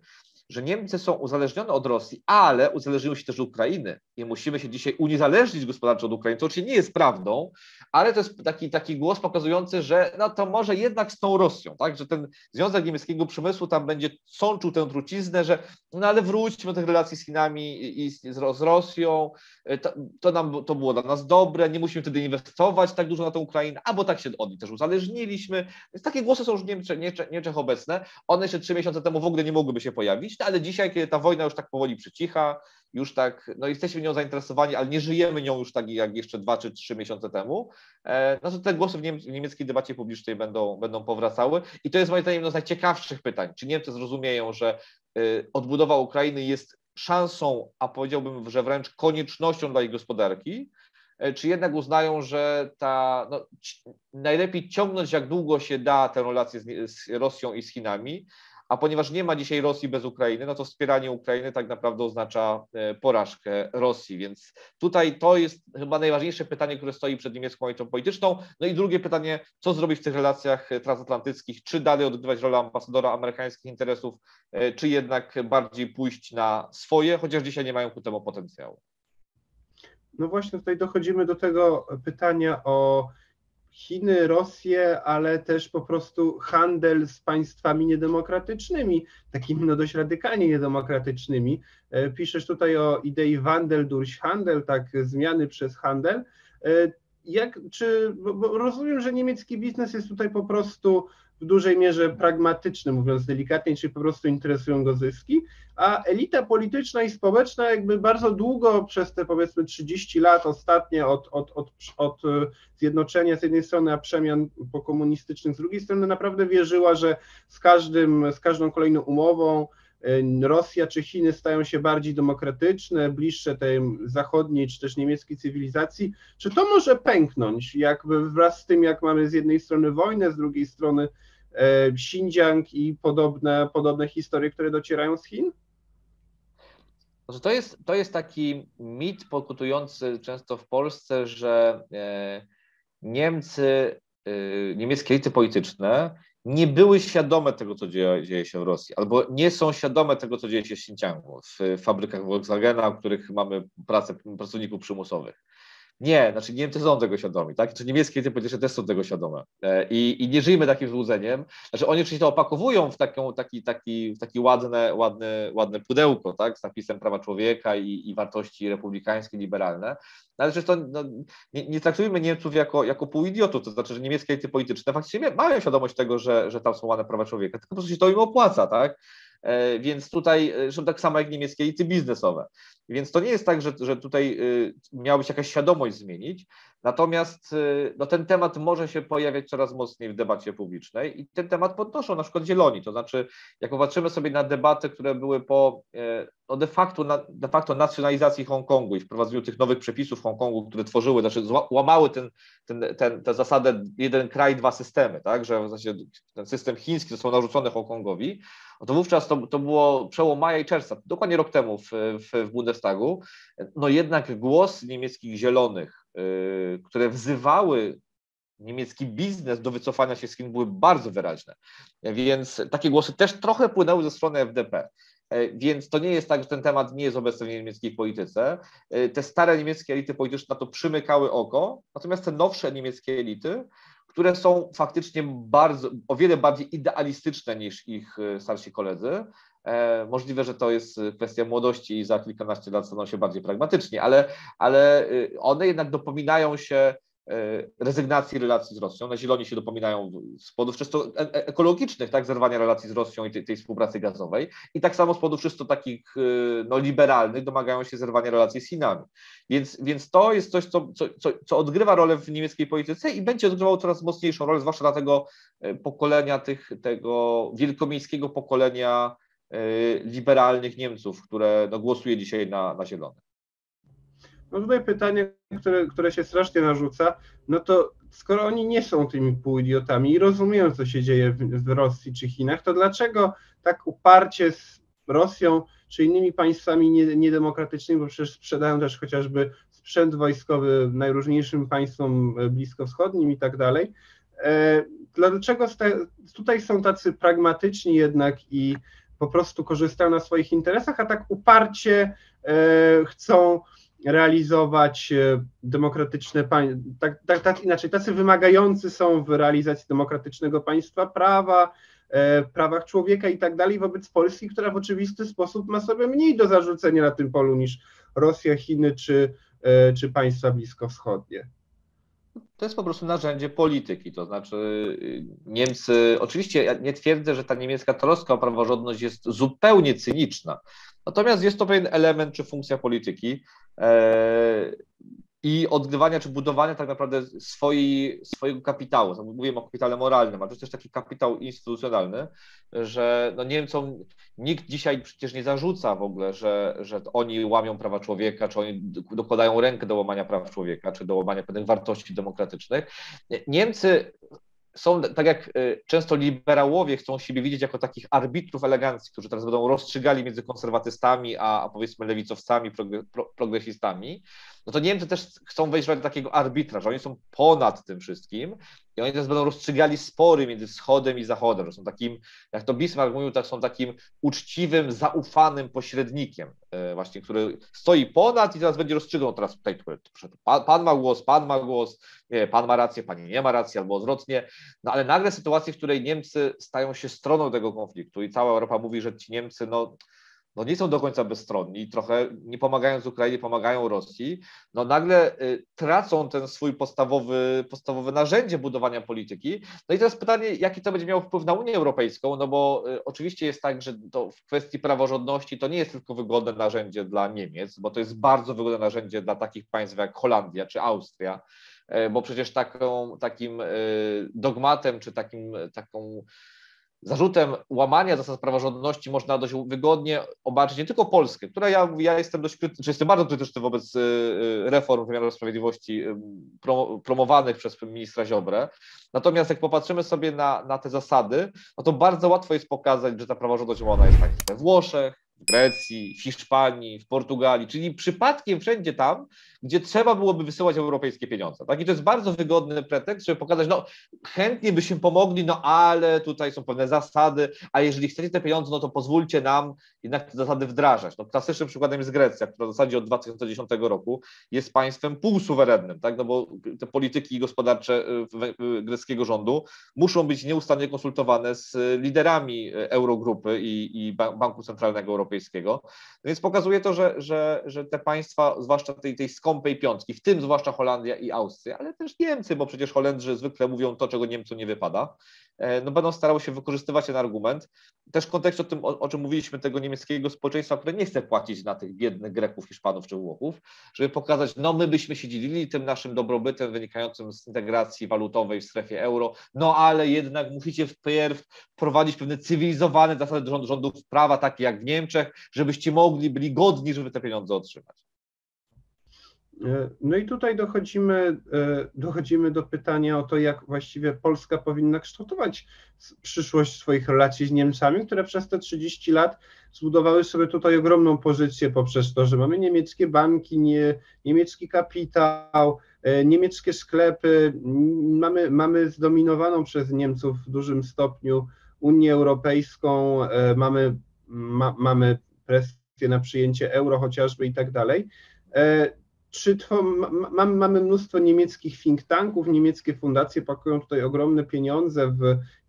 że Niemcy są uzależnione od Rosji, ale uzależniły się też od Ukrainy. i musimy się dzisiaj uniezależnić gospodarczo od Ukrainy, to oczywiście nie jest prawdą, ale to jest taki głos pokazujący, że no to może jednak z tą Rosją, tak, że ten Związek Niemieckiego Przemysłu tam będzie sączył tę truciznę, że no ale wróćmy do tych relacji z Chinami i z Rosją, to było dla nas dobre, nie musimy wtedy inwestować tak dużo na tę Ukrainę, albo tak się od nich też uzależniliśmy. Więc takie głosy są już w Niemczech obecne. One jeszcze 3 miesiące temu w ogóle nie mogłyby się pojawić, no ale dzisiaj, kiedy ta wojna już tak powoli przycicha, już tak, no jesteśmy nią zainteresowani, ale nie żyjemy nią już tak jak jeszcze 2 czy 3 miesiące temu, no to te głosy w niemieckiej debacie publicznej będą powracały i to jest moim zdaniem jedno z najciekawszych pytań. Czy Niemcy zrozumieją, że odbudowa Ukrainy jest szansą, a powiedziałbym, że wręcz koniecznością dla ich gospodarki, czy jednak uznają, że najlepiej ciągnąć jak długo się da tę relację z Rosją i z Chinami, a ponieważ nie ma dzisiaj Rosji bez Ukrainy, no to wspieranie Ukrainy tak naprawdę oznacza porażkę Rosji, więc tutaj to jest chyba najważniejsze pytanie, które stoi przed niemiecką elitą polityczną. No i drugie pytanie, co zrobić w tych relacjach transatlantyckich, czy dalej odgrywać rolę ambasadora amerykańskich interesów, czy jednak bardziej pójść na swoje, chociaż dzisiaj nie mają ku temu potencjału. No właśnie tutaj dochodzimy do tego pytania o Chiny, Rosję, ale też po prostu handel z państwami niedemokratycznymi, takimi no dość radykalnie niedemokratycznymi. Piszesz tutaj o idei Wandel durch Handel, tak, zmiany przez handel. Bo rozumiem, że niemiecki biznes jest tutaj po prostu w dużej mierze pragmatyczny, mówiąc delikatnie, czyli po prostu interesują go zyski, a elita polityczna i społeczna jakby bardzo długo przez te powiedzmy 30 lat ostatnie od zjednoczenia z jednej strony, a przemian pokomunistycznych z drugiej strony naprawdę wierzyła, że z każdą kolejną umową Rosja czy Chiny stają się bardziej demokratyczne, bliższe tej zachodniej czy też niemieckiej cywilizacji. Czy to może pęknąć jakby wraz z tym, jak mamy z jednej strony wojnę, z drugiej strony Xinjiang i podobne historie, które docierają z Chin? To jest taki mit pokutujący często w Polsce, że niemieckie elity polityczne nie były świadome tego, co dzieje się w Rosji, albo nie są świadome tego, co dzieje się w Xinjiangu, w fabrykach Volkswagena, w których mamy pracę pracowników przymusowych. Nie, znaczy Niemcy są tego świadomi, tak? Znaczy niemieckie elity polityczne też są tego świadome. I nie żyjmy takim złudzeniem. Znaczy oni oczywiście to opakowują w takie ładne pudełko, tak? Z napisem prawa człowieka i wartości republikańskie, liberalne. Ale zresztą nie traktujmy Niemców jako pół-idiotów, to znaczy, że niemieckie elity polityczne faktycznie mają świadomość tego, że tam są łamane prawa człowieka, tylko po prostu się to im opłaca, tak? Więc tutaj, zresztą tak samo jak niemieckie elity biznesowe. Więc to nie jest tak, że tutaj miałaby się jakaś świadomość zmienić, natomiast no, ten temat może się pojawiać coraz mocniej w debacie publicznej i ten temat podnoszą na przykład Zieloni, to znaczy jak popatrzymy sobie na debaty, które były po no, de facto nacjonalizacji Hongkongu i wprowadzeniu tych nowych przepisów w Hongkongu, które tworzyły, znaczy łamały tę zasadę jeden kraj, dwa systemy, tak, że w zasadzie ten system chiński został narzucony Hongkongowi, to wówczas to było przełom maja i czerwca, dokładnie rok temu w Bundestagu, no jednak głos niemieckich zielonych, które wzywały niemiecki biznes do wycofania się z Chin, były bardzo wyraźne, więc takie głosy też trochę płynęły ze strony FDP. Więc to nie jest tak, że ten temat nie jest obecny w niemieckiej polityce. Te stare niemieckie elity polityczne na to przymykały oko, natomiast te nowsze niemieckie elity, które są faktycznie o wiele bardziej idealistyczne niż ich starsi koledzy, możliwe, że to jest kwestia młodości i za kilkanaście lat staną się bardziej pragmatyczni, ale one jednak dopominają się rezygnacji relacji z Rosją. Na Zieloni się dopominają z powodów czysto ekologicznych, tak, zerwania relacji z Rosją i tej współpracy gazowej i tak samo z powodów czysto takich no, liberalnych domagają się zerwania relacji z Chinami. Więc to jest coś, co odgrywa rolę w niemieckiej polityce i będzie odgrywało coraz mocniejszą rolę, zwłaszcza dla tego pokolenia, tego wielkomiejskiego pokolenia liberalnych Niemców, które no, głosuje dzisiaj na Zielonych. No tutaj pytanie, które się strasznie narzuca, no to skoro oni nie są tymi pół-idiotami i rozumieją, co się dzieje w Rosji czy Chinach, to dlaczego tak uparcie z Rosją czy innymi państwami niedemokratycznymi, bo przecież sprzedają też chociażby sprzęt wojskowy najróżniejszym państwom bliskowschodnim i tak dalej, dlaczego tutaj są tacy pragmatyczni jednak i po prostu korzystają na swoich interesach, a tak uparcie chcą realizować demokratyczne państwo, inaczej, tacy wymagający są w realizacji demokratycznego państwa prawa, prawach człowieka i tak dalej wobec Polski, która w oczywisty sposób ma sobie mniej do zarzucenia na tym polu niż Rosja, Chiny czy państwa bliskowschodnie. To jest po prostu narzędzie polityki, to znaczy Niemcy, oczywiście ja nie twierdzę, że ta niemiecka troska o praworządność jest zupełnie cyniczna, natomiast jest to pewien element czy funkcja polityki i odgrywania czy budowania tak naprawdę swojego kapitału. Mówimy o kapitale moralnym, ale to jest też taki kapitał instytucjonalny, że no Niemcom nikt dzisiaj przecież nie zarzuca w ogóle, że oni łamią prawa człowieka, czy oni dokładają rękę do łamania praw człowieka, czy do łamania pewnych wartości demokratycznych. Niemcy są, tak jak często liberałowie chcą siebie widzieć jako takich arbitrów elegancji, którzy teraz będą rozstrzygali między konserwatystami, a powiedzmy lewicowcami, progresistami, no to Niemcy też chcą wejść do takiego arbitra, że oni są ponad tym wszystkim i oni teraz będą rozstrzygali spory między wschodem i zachodem, że są takim, jak to Bismarck mówił, tak są takim uczciwym, zaufanym pośrednikiem właśnie, który stoi ponad i teraz będzie rozstrzygał teraz tutaj, pan ma głos, nie, pan ma rację, pani nie ma racji, albo odwrotnie, no ale nagle sytuacje, w której Niemcy stają się stroną tego konfliktu i cała Europa mówi, że ci Niemcy, no nie są do końca bezstronni, trochę nie pomagają z Ukrainie, pomagają Rosji, no nagle tracą ten swój podstawowe narzędzie budowania polityki. No i teraz pytanie, jaki to będzie miało wpływ na Unię Europejską, no bo oczywiście jest tak, że to w kwestii praworządności to nie jest tylko wygodne narzędzie dla Niemiec, bo to jest bardzo wygodne narzędzie dla takich państw jak Holandia czy Austria, bo przecież takim dogmatem czy taką zarzutem łamania zasad praworządności można dość wygodnie obarczyć nie tylko Polskę, która ja jestem bardzo krytyczny wobec reform wymiaru sprawiedliwości promowanych przez ministra Ziobrę. Natomiast jak popatrzymy sobie na te zasady, no to bardzo łatwo jest pokazać, że ta praworządność ona jest tak we Włoszech, w Grecji, w Hiszpanii, w Portugalii, czyli przypadkiem wszędzie tam, gdzie trzeba byłoby wysyłać europejskie pieniądze. Tak? I to jest bardzo wygodny pretekst, żeby pokazać, no chętnie byśmy pomogli, no ale tutaj są pewne zasady, a jeżeli chcecie te pieniądze, no to pozwólcie nam jednak te zasady wdrażać. No, klasycznym przykładem jest Grecja, która w zasadzie od 2010 roku jest państwem półsuwerennym, tak? No bo te polityki gospodarcze greckiego rządu muszą być nieustannie konsultowane z liderami Eurogrupy i Banku Centralnego Europejskiego. Więc pokazuje to, że te państwa, zwłaszcza tej skąpej piątki, w tym zwłaszcza Holandia i Austria, ale też Niemcy, bo przecież Holendrzy zwykle mówią to, czego Niemcom nie wypada, no będą starały się wykorzystywać ten argument. Też w kontekście o czym mówiliśmy, tego niemieckiego społeczeństwa, które nie chce płacić na tych biednych Greków, Hiszpanów czy Włochów, żeby pokazać, no my byśmy się dzielili tym naszym dobrobytem wynikającym z integracji walutowej w strefie euro, no ale jednak musicie wpierw prowadzić pewne cywilizowane zasady rządów prawa, takie jak w Niemczech, żebyście byli godni, żeby te pieniądze otrzymać. No i tutaj dochodzimy do pytania o to, jak właściwie Polska powinna kształtować przyszłość swoich relacji z Niemcami, które przez te 30 lat zbudowały sobie tutaj ogromną pozycję poprzez to, że mamy niemieckie banki, niemiecki kapitał, niemieckie sklepy, mamy zdominowaną przez Niemców w dużym stopniu Unię Europejską, mamy presję na przyjęcie euro chociażby i tak dalej. Mamy mnóstwo niemieckich think tanków, niemieckie fundacje pakują tutaj ogromne pieniądze w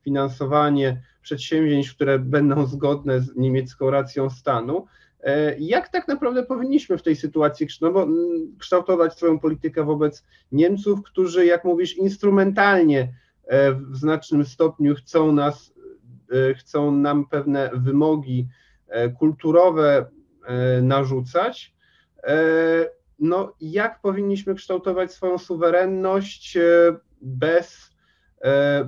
finansowanie przedsięwzięć, które będą zgodne z niemiecką racją stanu. Jak tak naprawdę powinniśmy w tej sytuacji kształtować swoją politykę wobec Niemców, którzy, jak mówisz, instrumentalnie w znacznym stopniu chcą nam pewne wymogi kulturowe narzucać. No, jak powinniśmy kształtować swoją suwerenność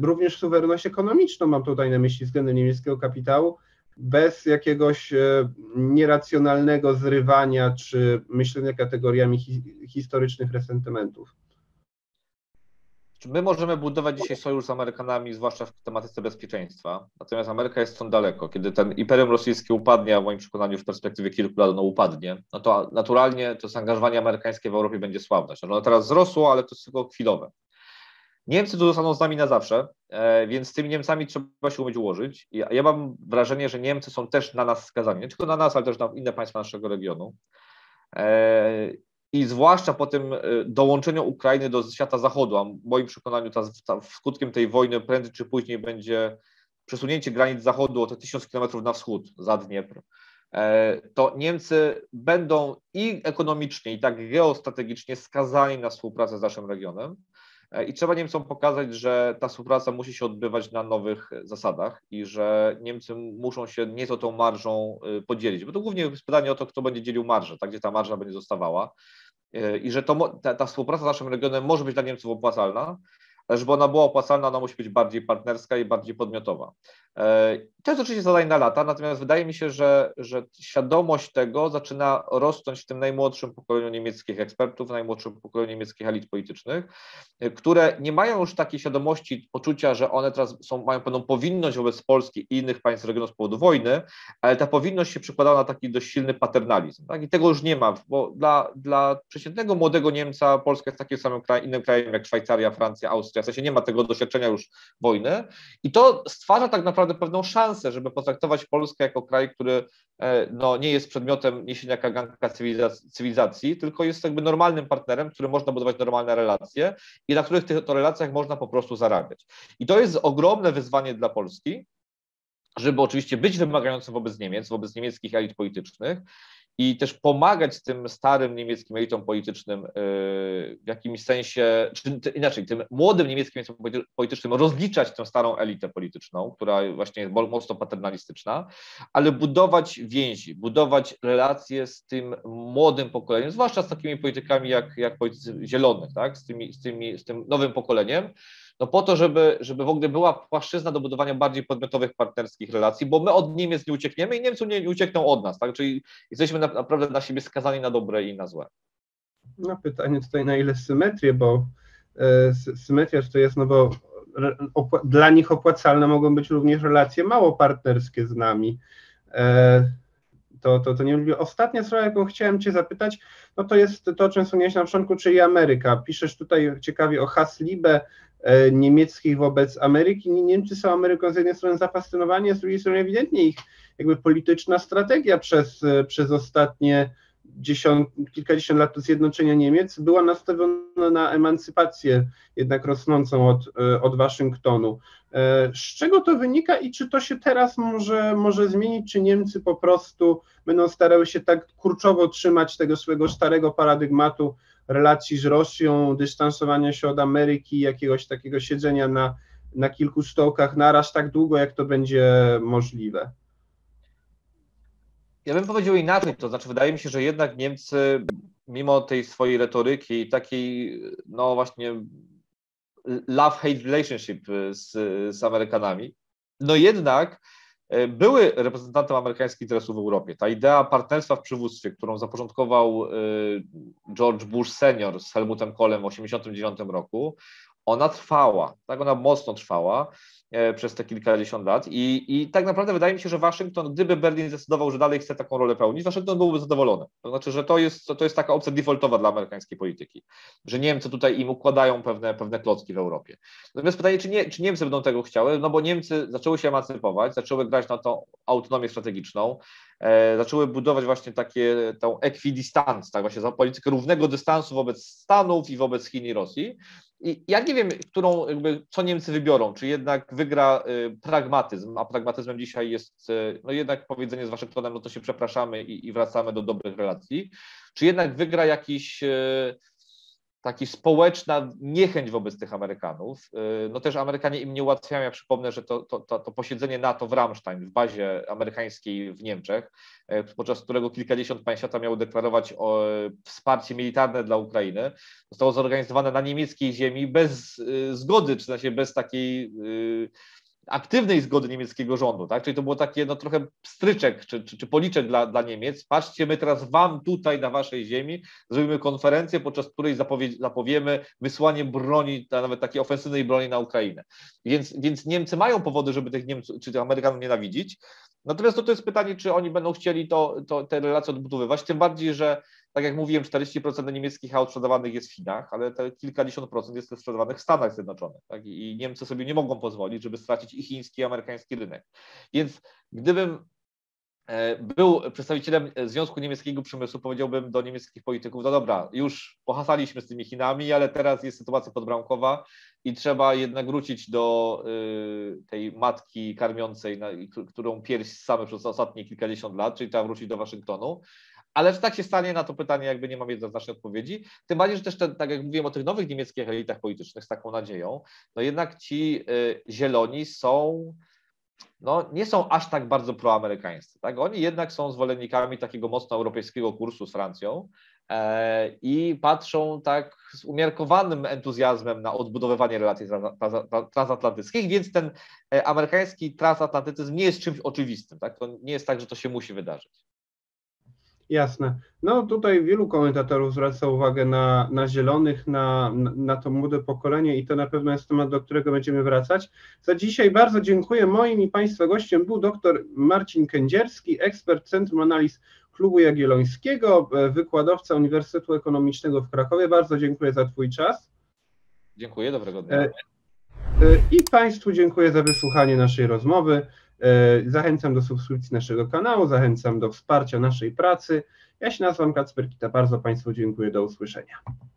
również suwerenność ekonomiczną, mam tutaj na myśli względem niemieckiego kapitału, bez jakiegoś nieracjonalnego zrywania czy myślenia kategoriami historycznych resentymentów? My możemy budować dzisiaj sojusz z Amerykanami, zwłaszcza w tematyce bezpieczeństwa, natomiast Ameryka jest stąd daleko. Kiedy ten imperium rosyjskie upadnie, a w moim przekonaniu w perspektywie kilku lat upadnie, no to naturalnie to zaangażowanie amerykańskie w Europie będzie słabnąć. Ono teraz wzrosło, ale to jest tylko chwilowe. Niemcy tu zostaną z nami na zawsze, więc z tymi Niemcami trzeba się umieć ułożyć. Ja mam wrażenie, że Niemcy są też na nas skazani, nie tylko na nas, ale też na inne państwa naszego regionu. i zwłaszcza po tym dołączeniu Ukrainy do świata zachodu, a w moim przekonaniu skutkiem tej wojny prędzej czy później będzie przesunięcie granic zachodu o te 1000 kilometrów na wschód za Dniepr, to Niemcy będą i ekonomicznie, i tak geostrategicznie skazani na współpracę z naszym regionem i trzeba Niemcom pokazać, że ta współpraca musi się odbywać na nowych zasadach i że Niemcy muszą się nieco tą marżą podzielić, bo to głównie jest pytanie o to, kto będzie dzielił marżę, tak, gdzie ta marża będzie zostawała i że ta współpraca z naszym regionem może być dla Niemców opłacalna, ale żeby ona była opłacalna, ona musi być bardziej partnerska i bardziej podmiotowa. To jest oczywiście zadanie na lata, natomiast wydaje mi się, że świadomość tego zaczyna rosnąć w tym najmłodszym pokoleniu niemieckich ekspertów, najmłodszym pokoleniu niemieckich elit politycznych, które nie mają już takiej świadomości, poczucia, że one teraz mają pewną powinność wobec Polski i innych państw regionu z powodu wojny, ale ta powinność się przekładała na taki dość silny paternalizm. Tak? I tego już nie ma, bo dla przeciętnego młodego Niemca Polska jest takim samym innym krajem jak Szwajcaria, Francja, Austria, w sensie nie ma tego doświadczenia już wojny i to stwarza tak naprawdę pewną szansę, żeby potraktować Polskę jako kraj, który no, nie jest przedmiotem niesienia kaganka cywilizacji, tylko jest jakby normalnym partnerem, który można budować normalne relacje i na których tych relacjach można po prostu zarabiać. I to jest ogromne wyzwanie dla Polski, żeby oczywiście być wymagającym wobec Niemiec, wobec niemieckich elit politycznych i też pomagać tym starym niemieckim elitom politycznym w jakimś sensie, czy inaczej, tym młodym niemieckim elitom politycznym rozliczać tę starą elitę polityczną, która właśnie jest mocno paternalistyczna, ale budować więzi, budować relacje z tym młodym pokoleniem, zwłaszcza z takimi politykami jak politycy zielonych, tak? z tym nowym pokoleniem, no po to, żeby w ogóle była płaszczyzna do budowania bardziej podmiotowych, partnerskich relacji, bo my od Niemiec nie uciekniemy i Niemcy nie uciekną od nas, tak? Czyli jesteśmy naprawdę na siebie skazani na dobre i na złe. No pytanie tutaj, na ile symetrię, bo symetria tutaj jest, no bo dla nich opłacalne mogą być również relacje mało partnerskie z nami. To nie lubię. Ostatnia sprawa, jaką chciałem Cię zapytać, no to jest to, o czym wspomniałeś na początku, czyli Ameryka. Piszesz tutaj ciekawie o Hassliebe niemieckich wobec Ameryki. Niemcy są Ameryką z jednej strony zafascynowani, a z drugiej strony ewidentnie ich jakby polityczna strategia przez ostatnie kilkadziesiąt lat zjednoczenia Niemiec była nastawiona na emancypację jednak rosnącą od Waszyngtonu. Z czego to wynika i czy to się teraz może zmienić, czy Niemcy po prostu będą starały się tak kurczowo trzymać tego swojego starego paradygmatu relacji z Rosją, dystansowania się od Ameryki, jakiegoś takiego siedzenia na kilku stołkach naraz tak długo, jak to będzie możliwe? Ja bym powiedział inaczej, to znaczy wydaje mi się, że jednak Niemcy mimo tej swojej retoryki i takiej no właśnie love-hate relationship z Amerykanami, no jednak były reprezentantem amerykańskich interesów w Europie. Ta idea partnerstwa w przywództwie, którą zapoczątkował George Bush senior z Helmutem Kohlem w 1989 roku, ona trwała, tak, ona mocno trwała przez te kilkadziesiąt lat i tak naprawdę wydaje mi się, że Waszyngton, gdyby Berlin zdecydował, że dalej chce taką rolę pełnić, Waszyngton byłby zadowolony. To znaczy, że to jest taka opcja defaultowa dla amerykańskiej polityki, że Niemcy tutaj im układają pewne klocki w Europie. Natomiast pytanie, czy Niemcy będą tego chciały, no bo Niemcy zaczęły się emancypować, zaczęły grać na tą autonomię strategiczną, zaczęły budować właśnie tą equidistans, tak właśnie, za politykę równego dystansu wobec Stanów i wobec Chin i Rosji. I ja nie wiem, co Niemcy wybiorą, czy jednak wygra pragmatyzm, a pragmatyzmem dzisiaj jest no jednak powiedzenie z Waszyngtonem, no to się przepraszamy i wracamy do dobrych relacji, czy jednak wygra jakiś taki społeczna niechęć wobec tych Amerykanów. No też Amerykanie im nie ułatwiają, ja przypomnę, że to posiedzenie NATO w Ramstein, w bazie amerykańskiej w Niemczech, podczas którego kilkadziesiąt państw świata miało deklarować wsparcie militarne dla Ukrainy, zostało zorganizowane na niemieckiej ziemi bez zgody, czy znaczy bez takiej aktywnej zgody niemieckiego rządu, tak? Czyli to było takie no, trochę pstryczek czy policzek dla Niemiec. Patrzcie, my teraz wam tutaj na waszej ziemi zrobimy konferencję, podczas której zapowiemy wysłanie broni, nawet takiej ofensywnej broni na Ukrainę. Więc Niemcy mają powody, żeby tych Niemców czy tych Amerykanów nienawidzić. Natomiast to jest pytanie, czy oni będą chcieli te relacje odbudowywać, tym bardziej, że tak jak mówiłem, 40% niemieckich aut sprzedawanych jest w Chinach, ale te kilkadziesiąt procent jest też sprzedawanych w Stanach Zjednoczonych. Tak? I Niemcy sobie nie mogą pozwolić, żeby stracić i chiński, i amerykański rynek. Więc gdybym był przedstawicielem Związku Niemieckiego Przemysłu, powiedziałbym do niemieckich polityków, no dobra, już pohasaliśmy z tymi Chinami, ale teraz jest sytuacja podbramkowa i trzeba jednak wrócić do tej matki karmiącej, którą pierś same przez ostatnie kilkadziesiąt lat, czyli trzeba wrócić do Waszyngtonu. Ale czy tak się stanie, na to pytanie jakby nie mam jednoznacznej odpowiedzi. Tym bardziej, że też tak jak mówiłem o tych nowych niemieckich elitach politycznych z taką nadzieją, no jednak ci zieloni są... no nie są aż tak bardzo proamerykańscy, tak? Oni jednak są zwolennikami takiego mocno europejskiego kursu z Francją i patrzą tak z umiarkowanym entuzjazmem na odbudowywanie relacji transatlantyckich, więc ten amerykański transatlantycyzm nie jest czymś oczywistym, tak? To nie jest tak, że to się musi wydarzyć. Jasne. No tutaj wielu komentatorów zwraca uwagę na zielonych, na to młode pokolenie i to na pewno jest temat, do którego będziemy wracać. Za dzisiaj bardzo dziękuję. Moim i Państwa gościem był dr Marcin Kędzierski, ekspert Centrum Analiz Klubu Jagiellońskiego, wykładowca Uniwersytetu Ekonomicznego w Krakowie. Bardzo dziękuję za Twój czas. Dziękuję, dobrego dnia. I Państwu dziękuję za wysłuchanie naszej rozmowy. Zachęcam do subskrypcji naszego kanału, zachęcam do wsparcia naszej pracy. Ja się nazywam Kacper Kita, bardzo Państwu dziękuję, do usłyszenia.